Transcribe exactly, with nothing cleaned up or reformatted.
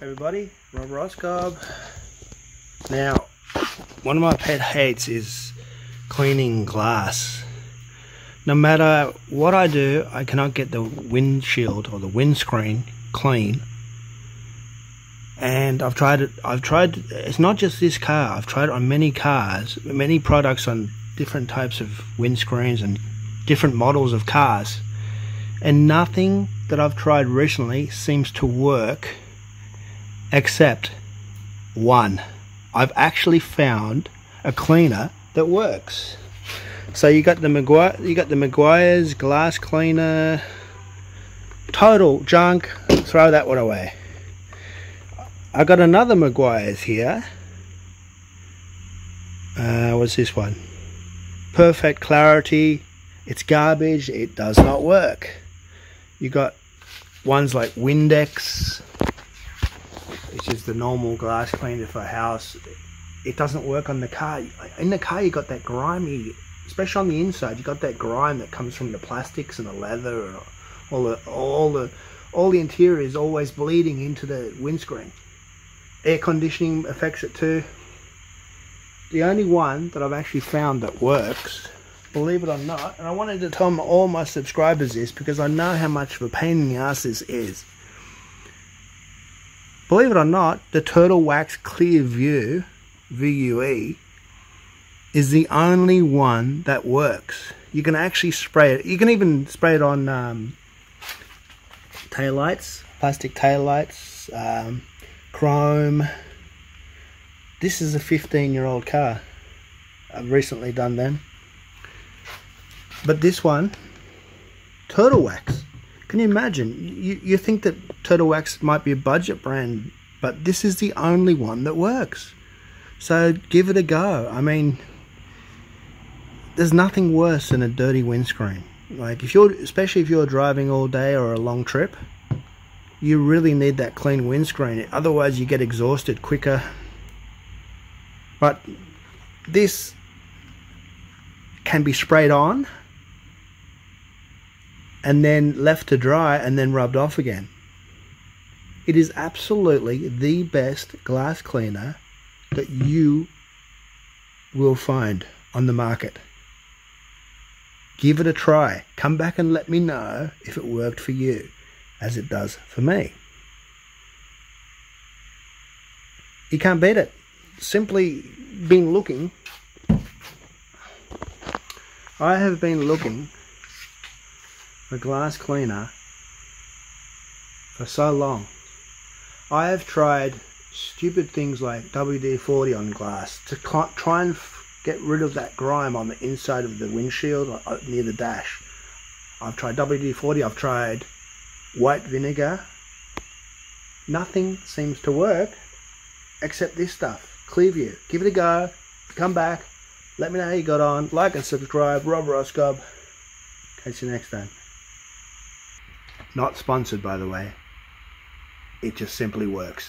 everybody, Rob Roscob. Now, one of my pet hates is cleaning glass. No matter what I do, I cannot get the windshield or the windscreen clean. And I've tried it. I've tried. It's not just this car. I've tried it on many cars, many products on different types of windscreens and different models of cars, and nothing that I've tried recently seems to work, except one. I've actually found a cleaner that works. So you got the Meguiar, you got the Meguiar's glass cleaner. Total junk. Throw that one away. I got another Meguiar's here. Uh, what's this one? Perfect Clarity. It's garbage. It does not work. You got ones like Windex, which is the normal glass cleaner for a house. It doesn't work on the car. In the car, you got that grimy, especially on the inside. You got that grime that comes from the plastics and the leather, and all the all the all the interior is always bleeding into the windscreen. Air conditioning affects it too. The only one that I've actually found that works, believe it or not, and I wanted to tell all my subscribers this because I know how much of a pain in the ass this is. Believe it or not, the Turtle Wax Clear View, V U E, is the only one that works. You can actually spray it. You can even spray it on um, taillights, plastic taillights, um, chrome. This is a fifteen year old car. I've recently done them. But this one, Turtle Wax. Can you imagine? You, you think that Turtle Wax might be a budget brand, but this is the only one that works. So give it a go. I mean, there's nothing worse than a dirty windscreen. Like if you're, especially if you're driving all day or a long trip, you really need that clean windscreen. Otherwise you get exhausted quicker. But this can be sprayed on and then left to dry and then rubbed off again. It is absolutely the best glass cleaner that you will find on the market. Give it a try. Come back and let me know if it worked for you, as it does for me. You can't beat it. Simply been looking. I have been looking for glass cleaner for so long. I have tried stupid things like W D forty on glass to try and get rid of that grime on the inside of the windshield or near the dash. I've tried W D forty, I've tried white vinegar. Nothing seems to work except this stuff, Clear View. Give it a go, come back, let me know how you got on, like and subscribe, Rob Roscob. Catch you next time. Not sponsored, by the way. It just simply works.